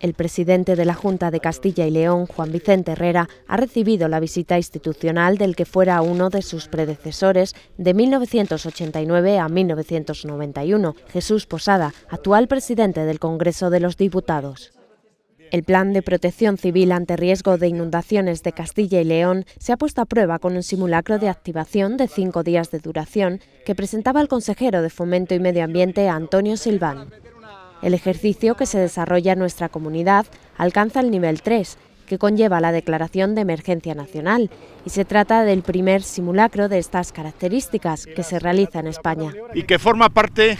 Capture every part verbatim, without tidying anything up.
El presidente de la Junta de Castilla y León, Juan Vicente Herrera, ha recibido la visita institucional del que fuera uno de sus predecesores de mil novecientos ochenta y nueve a mil novecientos noventa y uno, Jesús Posada, actual presidente del Congreso de los Diputados. El Plan de Protección Civil ante Riesgo de Inundaciones de Castilla y León se ha puesto a prueba con un simulacro de activación de cinco días de duración que presentaba el consejero de Fomento y Medio Ambiente, Antonio Silván. El ejercicio que se desarrolla en nuestra comunidad alcanza el nivel tres, que conlleva la declaración de emergencia nacional, y se trata del primer simulacro de estas características que se realiza en España. Y que forma parte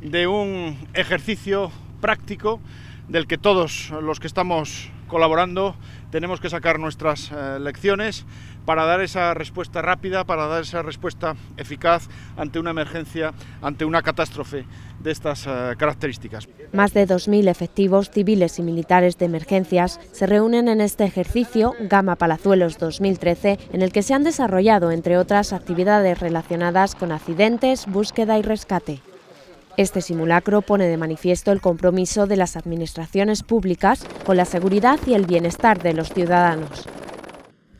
de un ejercicio práctico del que todos los que estamos colaborando tenemos que sacar nuestras eh, lecciones para dar esa respuesta rápida, para dar esa respuesta eficaz ante una emergencia, ante una catástrofe de estas eh, características. Más de dos mil efectivos civiles y militares de emergencias se reúnen en este ejercicio Gamma Palazuelos dos mil trece, en el que se han desarrollado, entre otras, actividades relacionadas con accidentes, búsqueda y rescate. Este simulacro pone de manifiesto el compromiso de las administraciones públicas con la seguridad y el bienestar de los ciudadanos.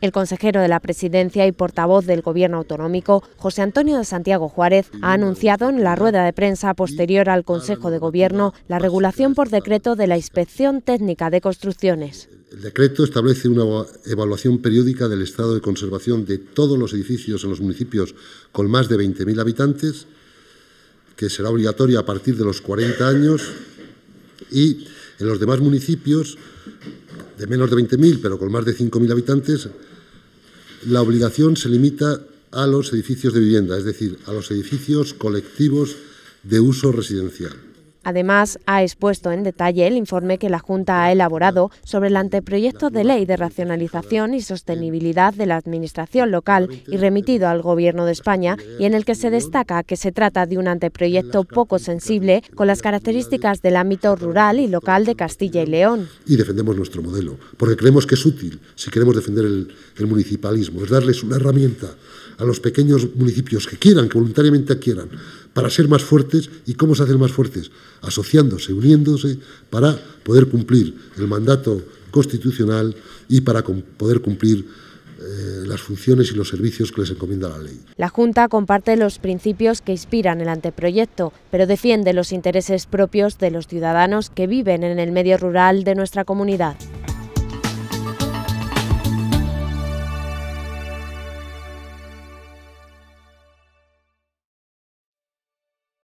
El consejero de la Presidencia y portavoz del Gobierno autonómico, José Antonio de Santiago Juárez, ha anunciado en la rueda de prensa posterior al Consejo de Gobierno la regulación por decreto de la Inspección Técnica de Construcciones. El decreto establece una evaluación periódica del estado de conservación de todos los edificios en los municipios con más de veinte mil habitantes, que será obligatoria a partir de los cuarenta años, y en los demás municipios de menos de veinte mil, pero con más de cinco mil habitantes, la obligación se limita a los edificios de vivienda, es decir, a los edificios colectivos de uso residencial. Además, ha expuesto en detalle el informe que la Junta ha elaborado sobre el anteproyecto de ley de racionalización y sostenibilidad de la Administración local y remitido al Gobierno de España, y en el que se destaca que se trata de un anteproyecto poco sensible con las características del ámbito rural y local de Castilla y León. Y defendemos nuestro modelo, porque creemos que es útil si queremos defender el, el municipalismo, es darles una herramienta a los pequeños municipios que quieran, que voluntariamente adquieran, para ser más fuertes. ¿Y cómo se hacen más fuertes? Asociándose, uniéndose, para poder cumplir el mandato constitucional y para poder cumplir eh, las funciones y los servicios que les encomienda la ley. La Junta comparte los principios que inspiran el anteproyecto, pero defiende los intereses propios de los ciudadanos que viven en el medio rural de nuestra comunidad.